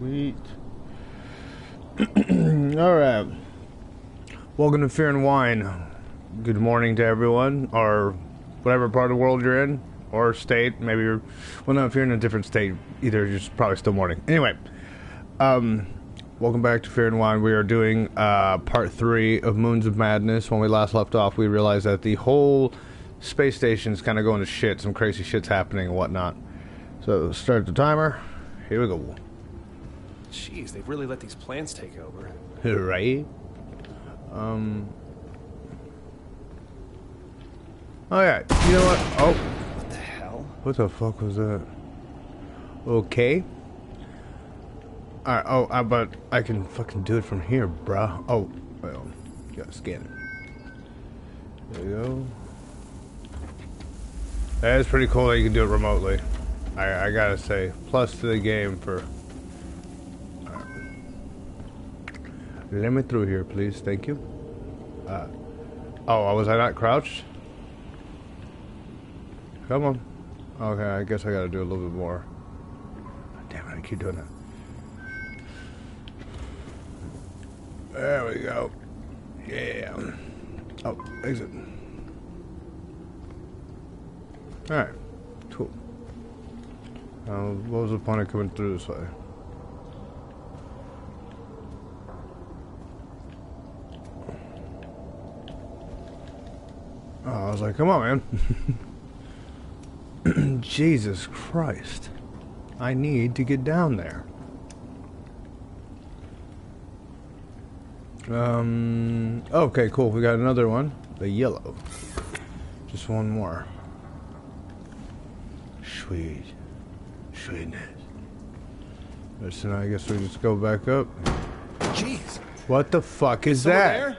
Sweet. Alright. Welcome to Fear and Wine. Good morning to everyone, or whatever part of the world you're in, or state. Maybe you're, well, no, if you're in a different state, either you're just probably still morning. Anyway, welcome back to Fear and Wine. We are doing part 3 of Moons of Madness. When we last left off, we realized that the whole space station is kind of going to shit. Some crazy shit's happening and whatnot. So, start the timer. Here we go. Jeez, they've really let these plants take over. Right? Alright, you know what? Oh. What the hell? What the fuck was that? Okay. Alright, oh, I bet I can fucking do it from here, bruh. Oh, well, gotta scan it. There we go. That is pretty cool that you can do it remotely. I gotta say, plus to the game for... Let me through here, please. Thank you. Oh, was I not crouched? Come on. Okay, I guess I gotta do a little bit more. Damn it, I keep doing that. There we go. Yeah. Oh, exit. Alright. Cool. What was the point of coming through this way? Oh, I was like, come on, man. Jesus Christ. I need to get down there. Okay, cool. We got another one. The yellow. Just one more. Sweet. Sweetness. So now I guess we just go back up. Jeez. What the fuck is that? There?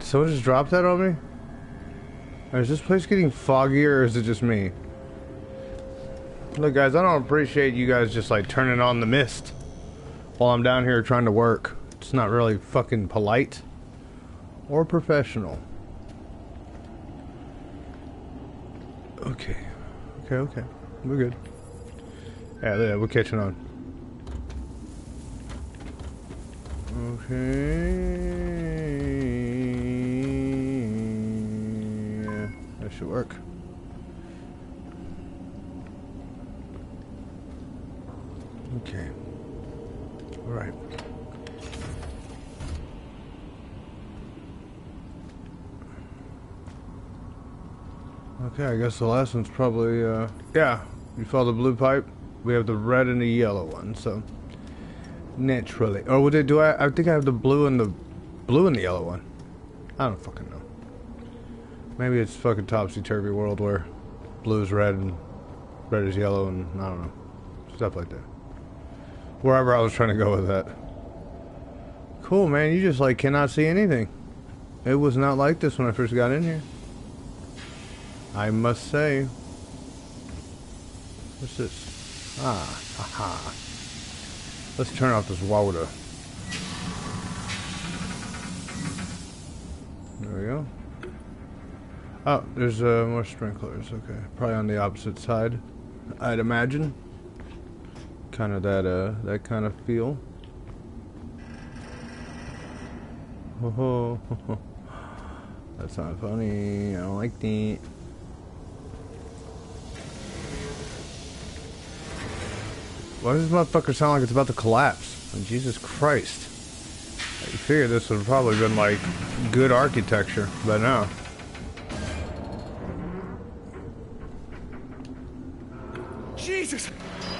Someone just dropped that on me? Or is this place getting foggier, or is it just me? Look, guys, I don't appreciate you guys just, like, turning on the mist while I'm down here trying to work. It's not really fucking polite or professional. Okay. Okay, okay. We're good. Yeah, we're catching on. Okay... should work. Okay. All right. Okay, I guess the last one's probably, yeah, you follow the blue pipe. We have the red and the yellow one, so naturally. Or would it, do I think I have the blue and the yellow one. I don't fucking know. Maybe it's fucking topsy-turvy world where blue's red and red is yellow and I don't know. Stuff like that. Wherever I was trying to go with that. Cool, man. You just, like, cannot see anything. It was not like this when I first got in here. I must say. What's this? Ah, haha. Let's turn off this water. There we go. Oh, there's more sprinklers, okay. Probably on the opposite side, I'd imagine. Kind of that kind of feel. Oh, that's not funny, I don't like that. Why does this motherfucker sound like it's about to collapse? Oh, Jesus Christ. I figured this would have probably been, like, good architecture, but no.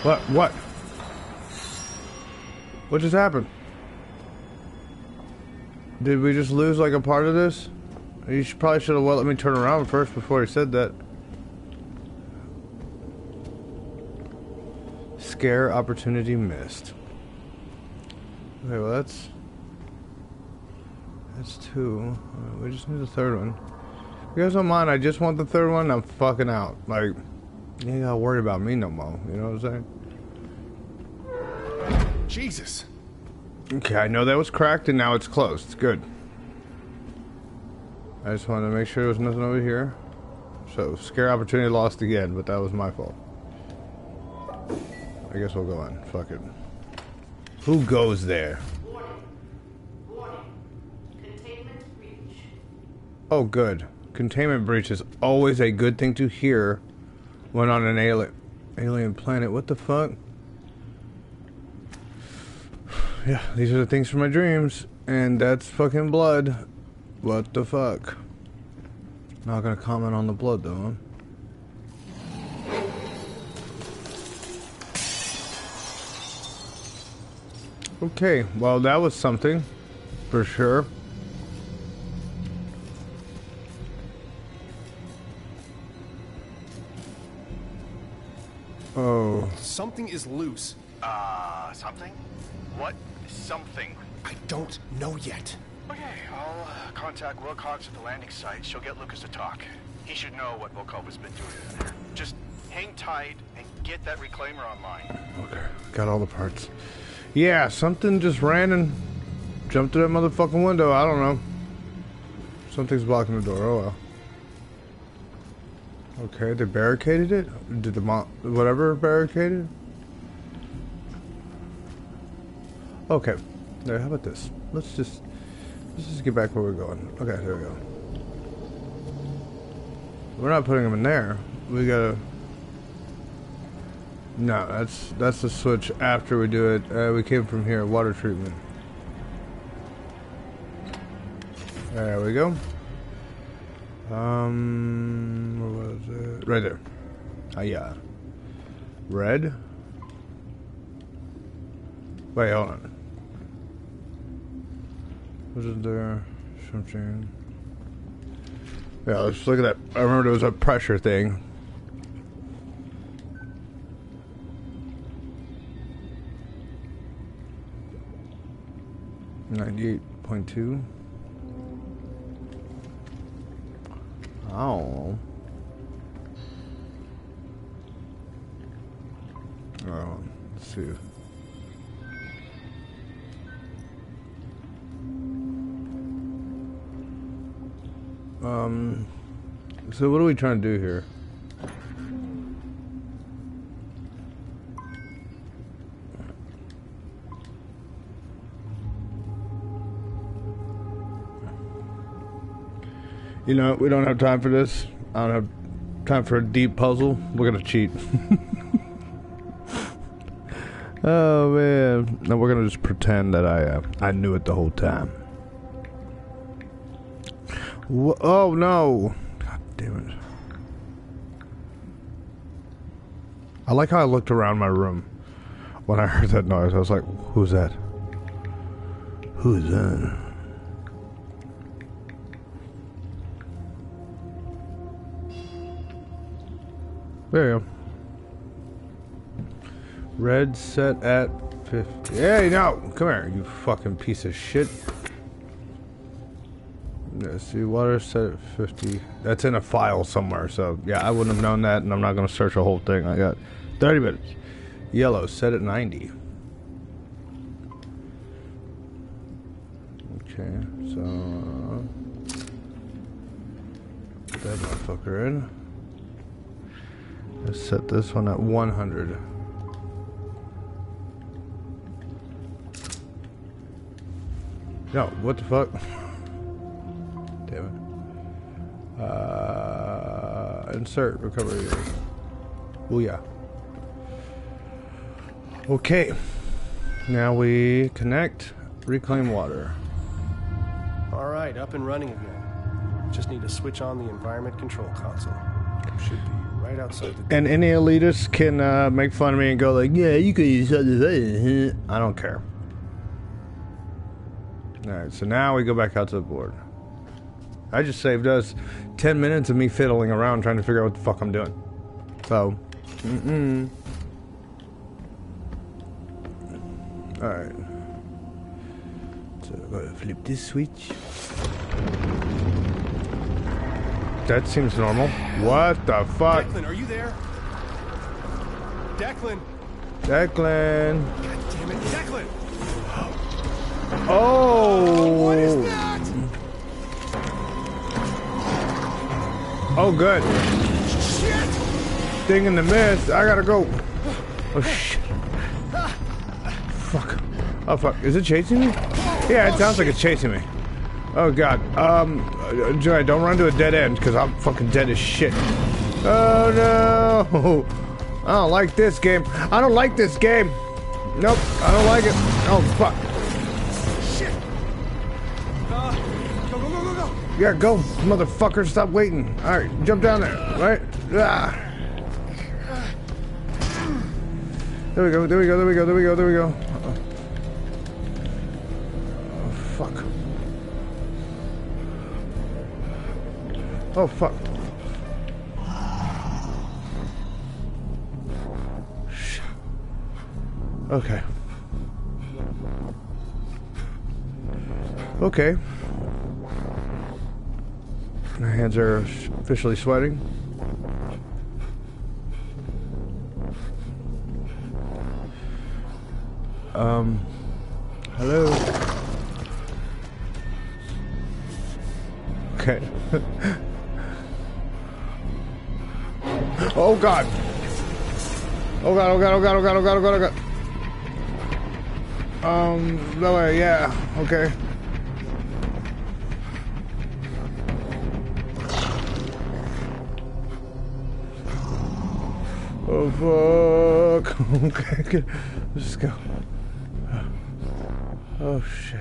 What? What? What just happened? Did we just lose, like, a part of this? You should, probably should have let me turn around first before he said that. Scare opportunity missed. Okay, well, that's two. We just need the third one. If you guys don't mind, I just want the third one. I'm fucking out. Like, you ain't gotta worry about me no more. You know what I'm saying? Jesus. Okay, I know that was cracked and now it's closed. It's good. I just wanted to make sure there was nothing over here. So, scare opportunity lost again, but that was my fault. I guess we'll go on. Fuck it. Who goes there? Oh, good. Containment breach is always a good thing to hear when on an alien planet. What the fuck? Yeah, these are the things from my dreams. And that's fucking blood. What the fuck? Not gonna comment on the blood, though, huh? Okay, well, that was something. For sure. Oh. Something is loose. Something? What? Something. I don't know yet. Okay, I'll contact Wilcox at the landing site. She'll get Lucas to talk. He should know what Volkov has been doing in there. Just hang tight and get that reclaimer online. Okay, got all the parts. Yeah, something just ran and jumped through that motherfucking window. I don't know. Something's blocking the door. Oh, well. Okay, they barricaded it? Did the whatever barricaded? Okay, now how about this? Let's just get back where we're going. Okay, there we go. We're not putting them in there. We gotta... No, that's the switch after we do it. We came from here, water treatment. There we go. Where was it? Right there. Ah, yeah. Red? Wait, hold on. Was there something? Yeah, let's look at that. I remember there was a pressure thing. .2. Oh. Oh, let's see. So what are we trying to do here? You know, we don't have time for this. I don't have time for a deep puzzle. We're gonna cheat. Oh man. No, we're gonna just pretend that I knew it the whole time. Oh no! God damn it. I like how I looked around my room when I heard that noise. I was like, who's that? Who's that? There you go. Red set at 50. Hey, no! Come here, you fucking piece of shit. Let's see, water set at 50. That's in a file somewhere, so yeah, I wouldn't have known that, and I'm not going to search the whole thing. I got 30 minutes. Yellow set at 90. Okay, so... Put that motherfucker in. Let's set this one at 100. No, what the fuck? Damn it. Insert recovery. Oh yeah. Okay. Now we connect. Reclaim water. All right, up and running again. Just need to switch on the environment control console. Should be right outside the door. And any elitists can make fun of me and go like, "Yeah, you could use that." I don't care. All right. So now we go back out to the board. I just saved us 10 minutes of me fiddling around trying to figure out what the fuck I'm doing. So, Alright. So, I'm gonna flip this switch. That seems normal. What the fuck? Declan, are you there? Declan! Declan! God damn it, Declan! Oh! What is that? Oh, good. Shit. Thing in the mist. I gotta go. Oh, shit. fuck. Oh, fuck. Is it chasing me? Yeah, it sounds like it's chasing me. Oh, God. Joy, don't run to a dead end, because I'm fucking dead as shit. Oh, no. I don't like this game. I don't like this game. Nope. I don't like it. Oh, fuck. Shit. Go, go, go, go, go. Yeah, go, motherfucker. Stop waiting. All right. Jump down there. All right? Ah. There we go. There we go. There we go. There we go. There we go. Oh, fuck. Oh, fuck. Okay. Okay. My hands are officially sweating. Hello. Okay. Oh God. Oh God, oh God, oh God, oh God, oh God, oh God, oh God. That way, yeah, okay. Oh, fuck. Okay, good. Let's just go. Oh, shit.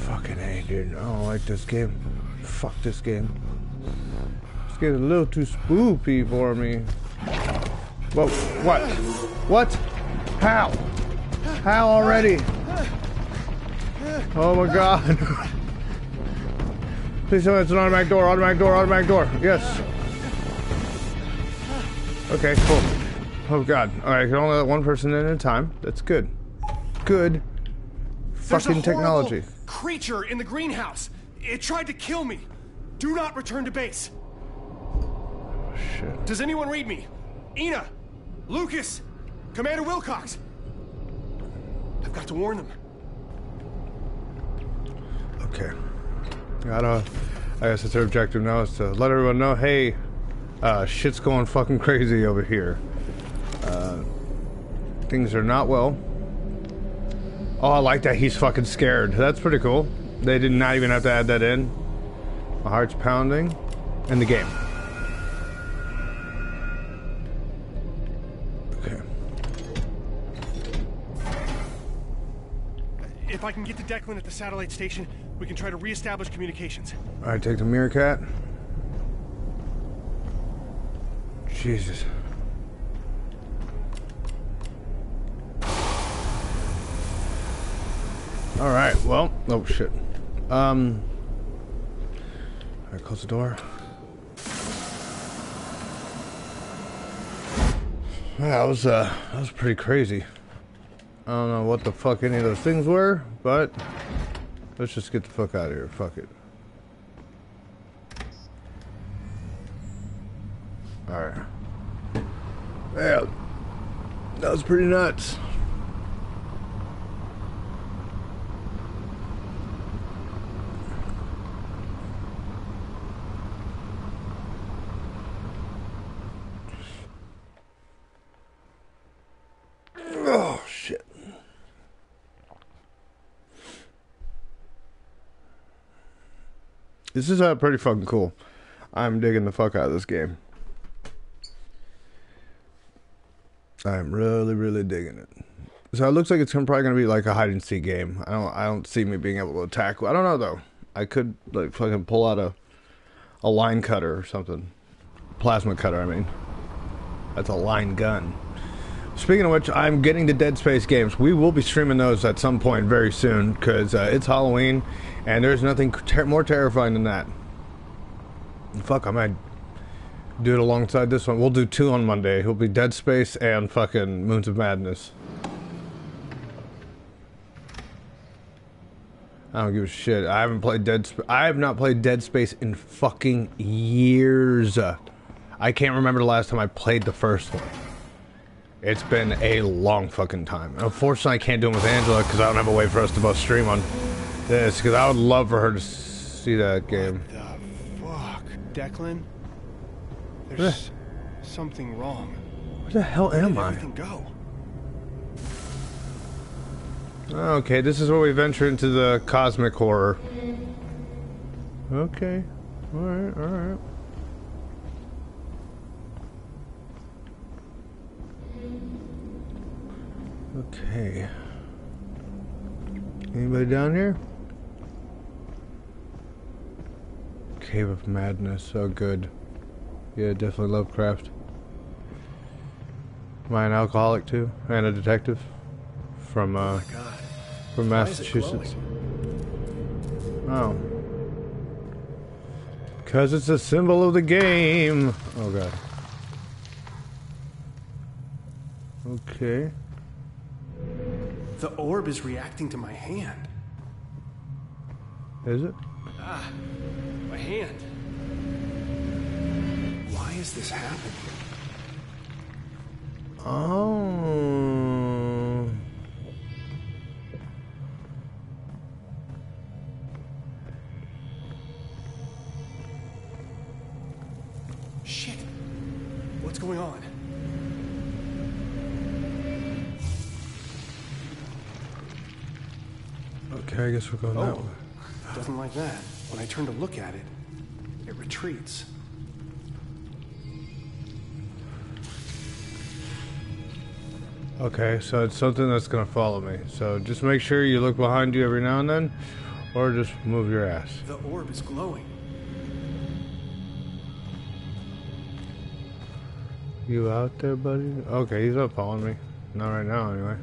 Fucking A, dude. I don't like this game. Fuck this game. It's getting a little too spooky for me. Whoa, what? What? How? How already? Oh my God. Please tell me it's an automatic door, automatic door, automatic door. Yes. Okay, cool. Oh God. Alright, I can only let one person in at a time. That's good. Good fucking technology. There's a creature in the greenhouse. It tried to kill me. Do not return to base. Oh, shit. Does anyone read me? Ina! Lucas! Commander Wilcox! I've got to warn them. Okay. I guess that's our objective now is to let everyone know, hey, shit's going fucking crazy over here. Things are not well. Oh, I like that he's fucking scared. That's pretty cool. They did not even have to add that in. My heart's pounding. And the game. If I can get to Declan at the satellite station, we can try to reestablish communications. All right, take the meerkat. Jesus. All right. Well. Oh shit. All right. Close the door. Yeah, that was pretty crazy. I don't know what the fuck any of those things were, but let's just get the fuck out of here. Fuck it. Alright. Yeah. That was pretty nuts. This is pretty fucking cool. I'm digging the fuck out of this game. I'm really, really digging it. So it looks like it's probably going to be like a hide and seek game. I don't see me being able to attack. I don't know though. I could like fucking pull out a line cutter or something. Plasma cutter, I mean. That's a line gun. Speaking of which, I'm getting to Dead Space games. We will be streaming those at some point very soon, because it's Halloween, and there's nothing more terrifying than that. Fuck, I might do it alongside this one. We'll do two on Monday. It'll be Dead Space and fucking Moons of Madness. I don't give a shit. I haven't played I have not played Dead Space in fucking years. I can't remember the last time I played the first one. It's been a long fucking time. Unfortunately, I can't do it with Angela because I don't have a way for us to both stream on this. Because I would love for her to see that game. What the fuck, Declan? There's something wrong. Where the hell am I? Where did everything go? Okay, this is where we venture into the cosmic horror. Okay. Alright, alright. Okay. Anybody down here? Cave of Madness. Oh, good. Yeah, definitely Lovecraft. Am I an alcoholic too? And a detective? From Massachusetts. Oh. Because it's a symbol of the game. Oh god. Okay. The orb is reacting to my hand. Is it? Ah, my hand. Why is this happening? Oh. Shit. What's going on? Okay, I guess we're going that way. Doesn't like that. When I turn to look at it, it retreats. Okay, so it's something that's going to follow me. So just make sure you look behind you every now and then, or just move your ass. The orb is glowing. You out there, buddy? Okay, he's not following me. Not right now, anyway.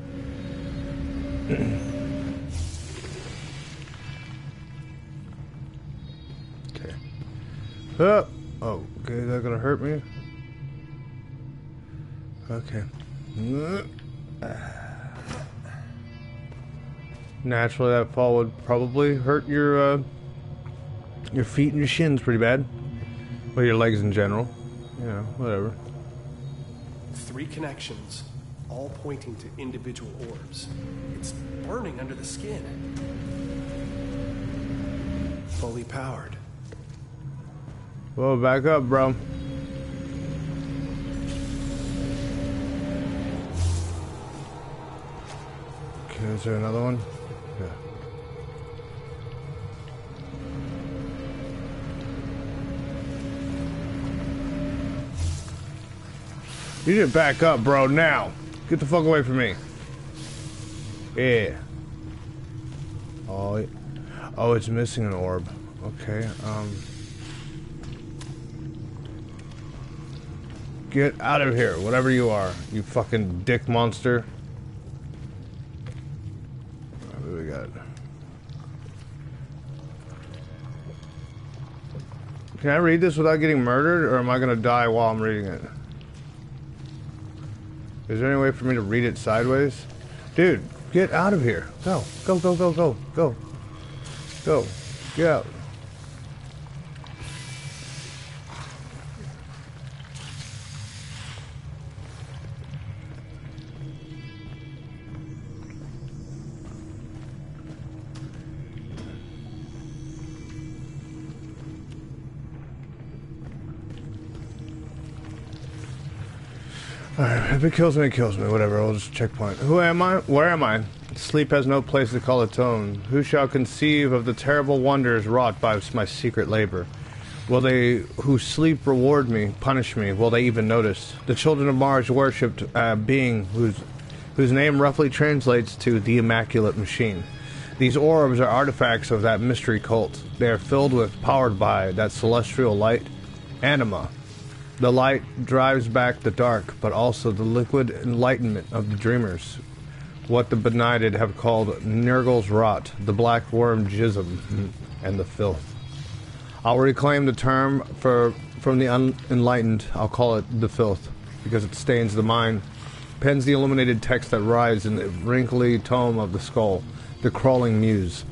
Oh, okay, is that gonna hurt me? Okay. Naturally, that fall would probably hurt your feet and your shins pretty bad. Well, your legs in general. You know, whatever. 3 connections, all pointing to individual orbs. It's burning under the skin. Fully powered. Whoa, back up, bro. Okay, is there another one? Yeah. You didn't back up, bro, now. Get the fuck away from me. Yeah. Oh, oh, it's missing an orb. Okay, get out of here, whatever you are, you fucking dick monster. What do we got? Can I read this without getting murdered, or am I gonna die while I'm reading it? Is there any way for me to read it sideways? Dude, get out of here. Go, go, go, go, go, go. Go, get out. Alright, if it kills me, whatever, I'll just checkpoint. Who am I? Where am I? Sleep has no place to call its own. Who shall conceive of the terrible wonders wrought by my secret labor? Will they who sleep reward me, punish me? Will they even notice? The children of Mars worshipped a being whose name roughly translates to the Immaculate Machine. These orbs are artifacts of that mystery cult. They are filled with, powered by, that celestial light, anima. The light drives back the dark, but also the liquid enlightenment of the dreamers. What the benighted have called Nurgle's Rot, the black worm jism, and the filth. I'll reclaim the term from the unenlightened. I'll call it the filth, because it stains the mind, pens the illuminated text that rides in the wrinkly tome of the skull, the crawling muse.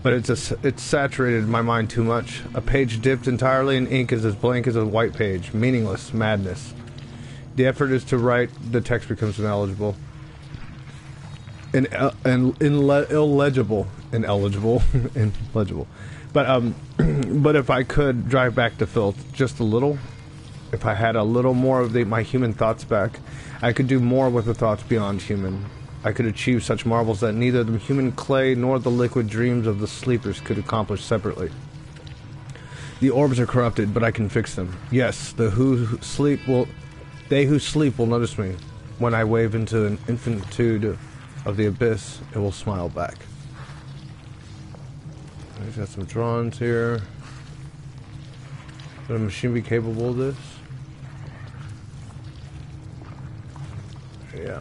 But it's saturated my mind too much. A page dipped entirely in ink is as blank as a white page. Meaningless madness. The effort is to write, the text becomes ineligible. Illegible. But if I could drive back the filth just a little, if I had a little more of my human thoughts back, I could do more with the thoughts beyond human. I could achieve such marvels that neither the human clay nor the liquid dreams of the sleepers could accomplish separately. The orbs are corrupted, but I can fix them. Yes, they who sleep will notice me. When I wave into an infinitude of the abyss, it will smile back. I've got some drawings here. Would a machine be capable of this? Yeah.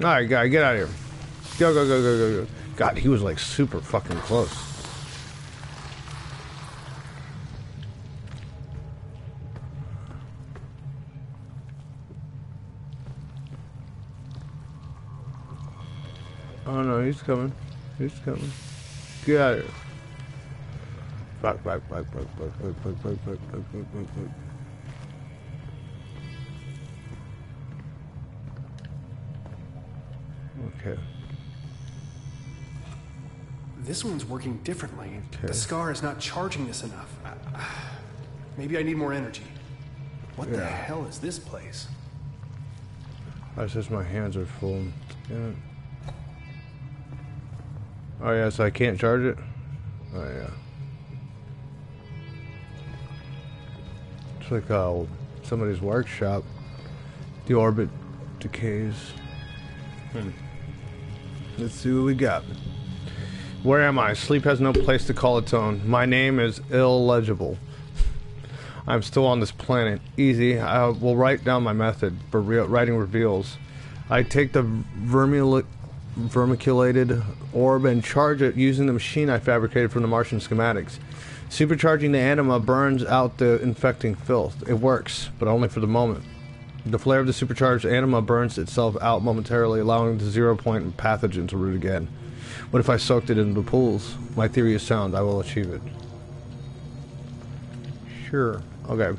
Alright, guy, get out of here. Go, go, go, go, go, go. God, he was like super fucking close. Oh no, he's coming. He's coming. Get out of here. Back. Okay. This one's working differently. Okay. The scar is not charging this enough. Maybe I need more energy. What the hell is this place? I says my hands are full. Yeah. Oh yeah, so I can't charge it? Oh yeah. It's like somebody's workshop. The orbit decays. Let's see what we got. Where am I? Sleep has no place to call its own. My name is illegible. I'm still on this planet. Easy. I will write down my method for writing reveals. I take the vermiculated orb and charge it using the machine I fabricated from the Martian schematics. Supercharging the anima burns out the infecting filth. It works, but only for the moment. The flare of the supercharged anima burns itself out momentarily, allowing the zero-point pathogen to root again. What if I soaked it in the pools? My theory is sound. I will achieve it. Sure. Okay.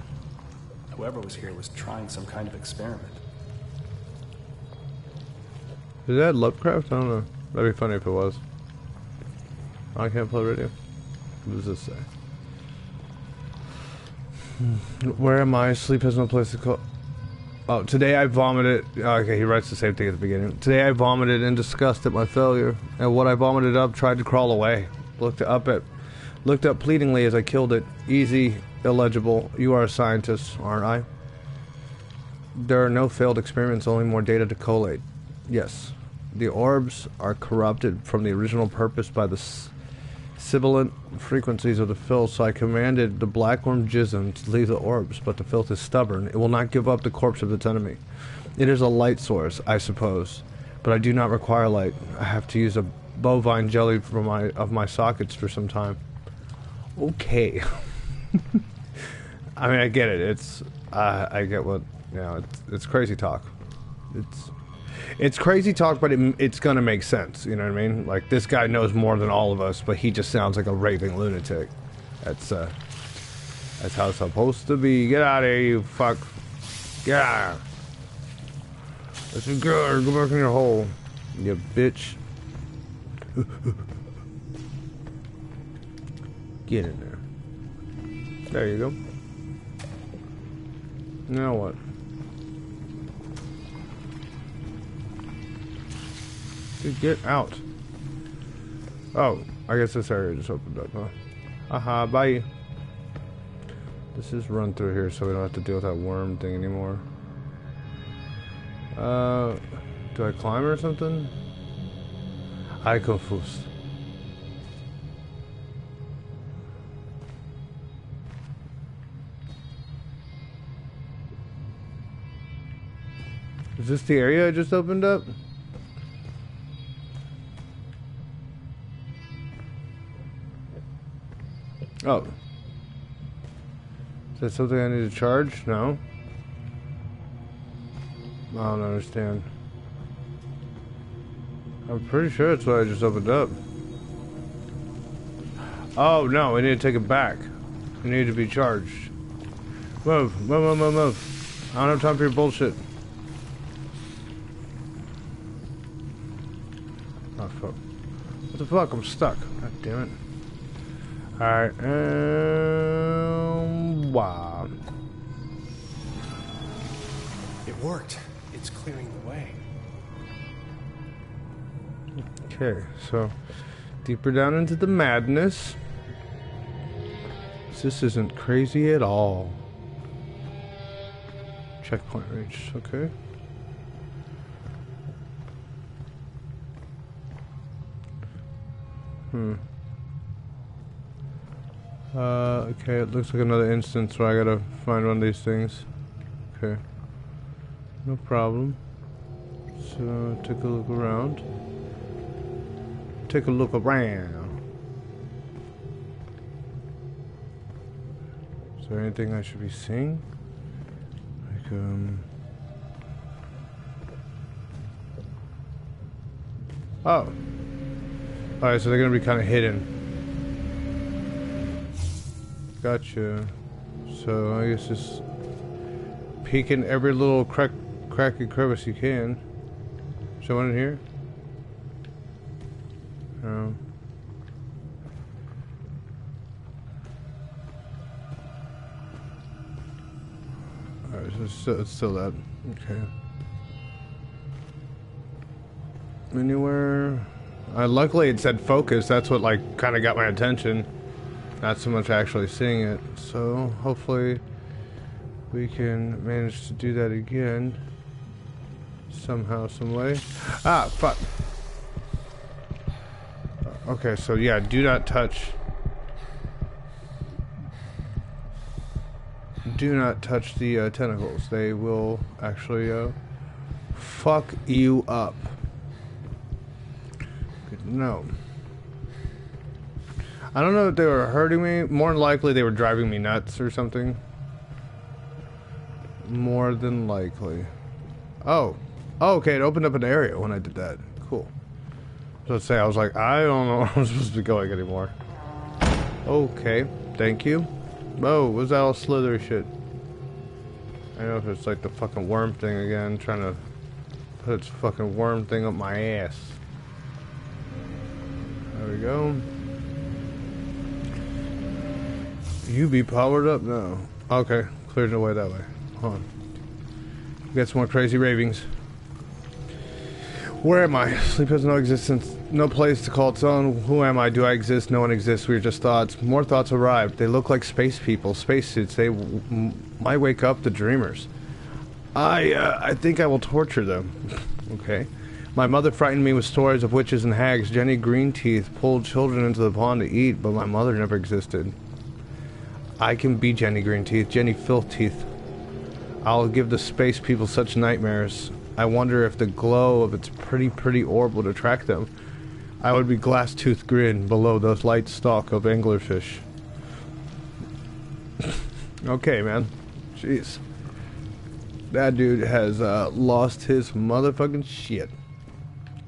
Whoever was here was trying some kind of experiment. Is that Lovecraft? I don't know. That'd be funny if it was. I can't play radio. What does this say? Where am I? Sleep has no place to call... Oh, today I vomited... Okay, he writes the same thing at the beginning. Today I vomited in disgust at my failure, and what I vomited up tried to crawl away. Looked up pleadingly as I killed it. Easy, illegible. You are a scientist, aren't I? There are no failed experiments, only more data to collate. Yes. The orbs are corrupted from the original purpose by the sibilant frequencies of the filth, so I commanded the blackworm jism to leave the orbs, but the filth is stubborn. It will not give up the corpse of its enemy. It is a light source, I suppose, but I do not require light. I have to use a bovine jelly from my sockets for some time. Okay. I mean, I get it. It's I get what, you know, it's crazy talk. It's crazy talk, but it's gonna make sense, you know what I mean? Like, this guy knows more than all of us, but he just sounds like a raving lunatic. That's how it's supposed to be. Get out of here, you fuck. Get out of here. This is good. Go back in your hole, you bitch. Get in there. There you go. Now what? Get out. Oh, I guess this area just opened up, huh? Aha, bye. Let's just run through here so we don't have to deal with that worm thing anymore. Do I climb or something? I confused. Is this the area I just opened up? Oh. Is that something I need to charge? No. I don't understand. I'm pretty sure it's what I just opened up. Oh, no. We need to take it back. We need to be charged. Move. Move, move, move, move. I don't have time for your bullshit. Oh, fuck. What the fuck? I'm stuck. God damn it. Alright, wow. It worked. It's clearing the way. Okay, so deeper down into the madness. This isn't crazy at all. Checkpoint reached, okay. Okay, it looks like another instance where I gotta find one of these things. Okay. No problem. So, take a look around. Take a look around. Is there anything I should be seeing? Like, oh! Alright, so they're gonna be kind of hidden. Gotcha. So I guess just peek in every little crack and crevice you can. Someone in here? No. Alright, so it's still that. Okay. Anywhere? Luckily it said focus. That's what like kind of got my attention. Not so much actually seeing it, so hopefully we can manage to do that again somehow, some way. Ah, fuck. Okay, so yeah, do not touch. Do not touch the tentacles. They will actually fuck you up. Good no. I don't know if they were hurting me. More than likely, they were driving me nuts or something. More than likely. Oh. Oh, okay. It opened up an area when I did that. Cool. So let's say I was like, I don't know where I'm supposed to be going anymore. Okay. Thank you. Oh, was that all slithery shit? I don't know if it's like the fucking worm thing again. Trying to put its fucking worm thing up my ass. There we go. You be powered up? No. Okay, cleared the way that way. Hold on. We got some more crazy ravings. Where am I? Sleep has no existence, no place to call its own. Who am I? Do I exist? No one exists. We are just thoughts. More thoughts arrived. They look like space people, spacesuits. They might wake up the dreamers. I think I will torture them. Okay. My mother frightened me with stories of witches and hags. Jenny Greenteeth pulled children into the pond to eat, but my mother never existed. I can be Jenny Greenteeth, Jenny Filteeth. I'll give the space people such nightmares. I wonder if the glow of its pretty orb would attract them. I would be glass-toothed grin below the light stalk of anglerfish. Okay, man. Jeez. That dude has lost his motherfucking shit.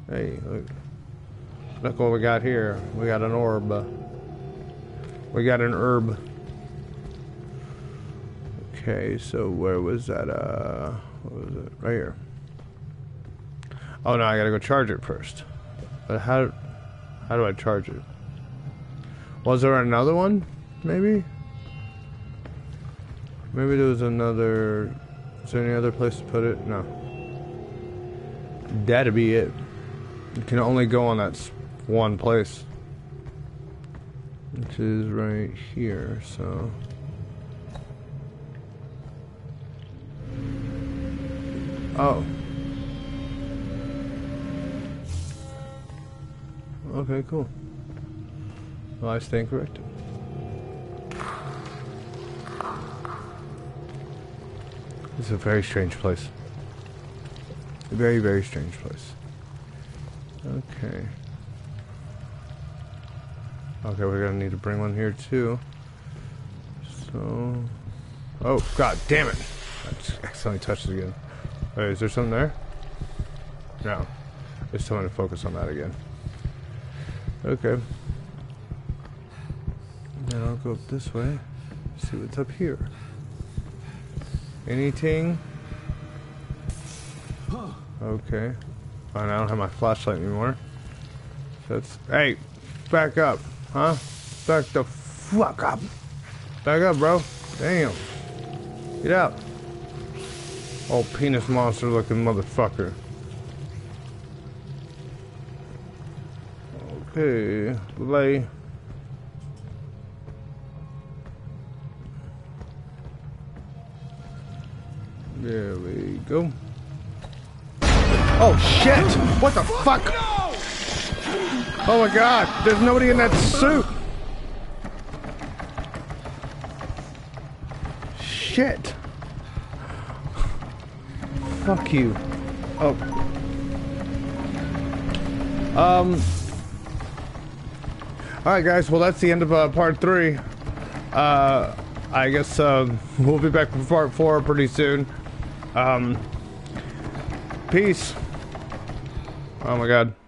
Hey, look what we got here. We got an orb. We got an herb. Okay, so where was that, what was it? Right here. Oh no, I gotta go charge it first. But how do I charge it? Was there another one? Maybe? Maybe there was another... Is there any other place to put it? No. That'd be it. You can only go on that one place. Which is right here, so... Oh. Okay, cool. Well, I stand corrected. It's a very strange place. A very, very strange place. Okay. Okay, we're gonna need to bring one here too. So... Oh, god damn it! I just accidentally touched it again. Wait, is there something there? No. I just wanted to focus on that again. Okay. Then I'll go up this way. See what's up here. Anything? Okay. Oh, and I don't have my flashlight anymore. So that's... Hey! Back up! Huh? Back the fuck up! Back up, bro! Damn! Get out! Old penis monster looking motherfucker. Okay, lay. There we go. Oh shit! What the fuck? No! Oh my god, there's nobody in that suit! Shit! Fuck you. Oh. Alright guys, well that's the end of part 3. I guess we'll be back for part 4 pretty soon. Peace. Oh my god.